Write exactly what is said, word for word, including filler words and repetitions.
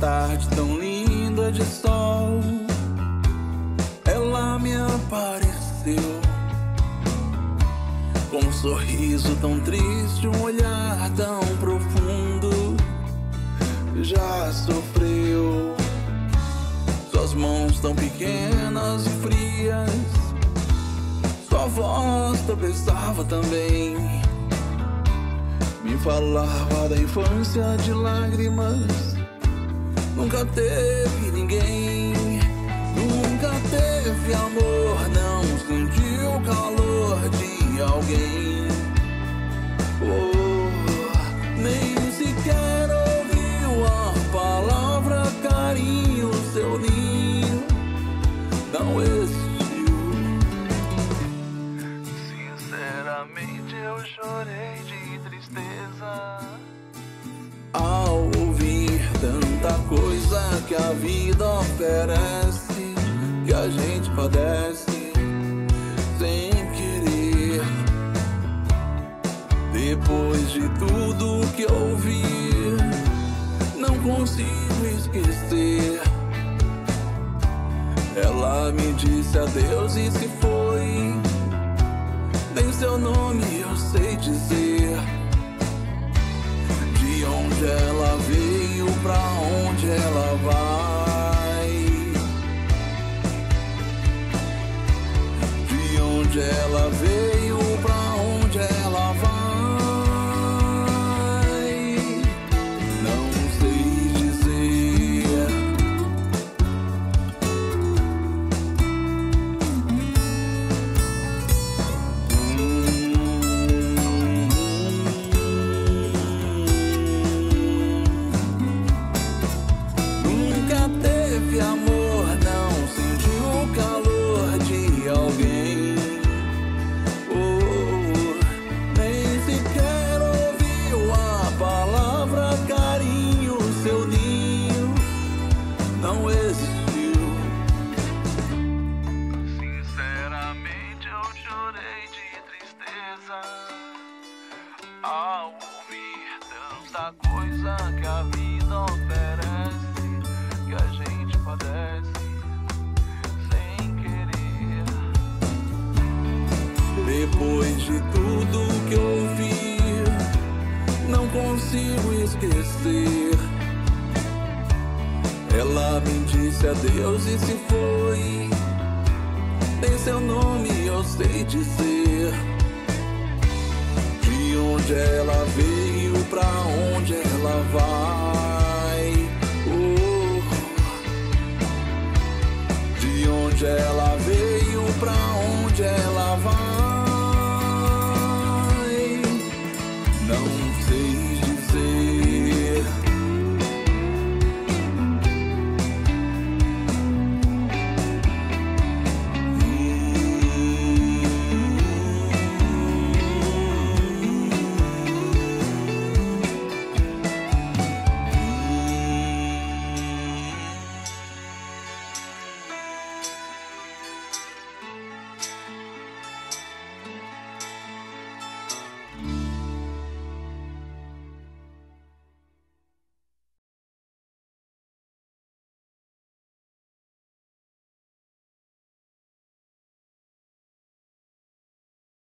tarde tão linda de sol, ela me apareceu com um sorriso tão triste, um olhar tão profundo. Já sofreu. Suas mãos tão pequenas e frias, sua voz tropeçava também. Me falava da infância de lágrimas, nunca teve ninguém, nunca teve amor, não sentiu o calor de alguém. Oh, nem sequer ouviu a palavra carinho, seu ninho não existiu. Sinceramente eu chorei de tristeza ao ouvir tanta coisa que a vida oferece, que a gente padece sem querer. Depois de tudo que eu vi, não consigo esquecer. Ela me disse adeus e se foi, nem seu nome eu sei dizer. De onde ela veio, pra onde ela vai? De onde ela veio, pra onde ela vai? Não sei dizer. Hum. Nunca teve amor, não sentiu o calor de alguém. Oh, nem sequer ouviu a palavra carinho, seu ninho não existiu. Sinceramente eu chorei de tristeza ao ouvir tanta coisa que a vida oferece, que a gente padece sem querer. Depois de tudo que eu vi, não consigo esquecer. Ela me disse adeus e se foi, nem seu nome eu sei dizer. De onde ela veio, pra onde ela vai? Oh. De onde ela veio, pra onde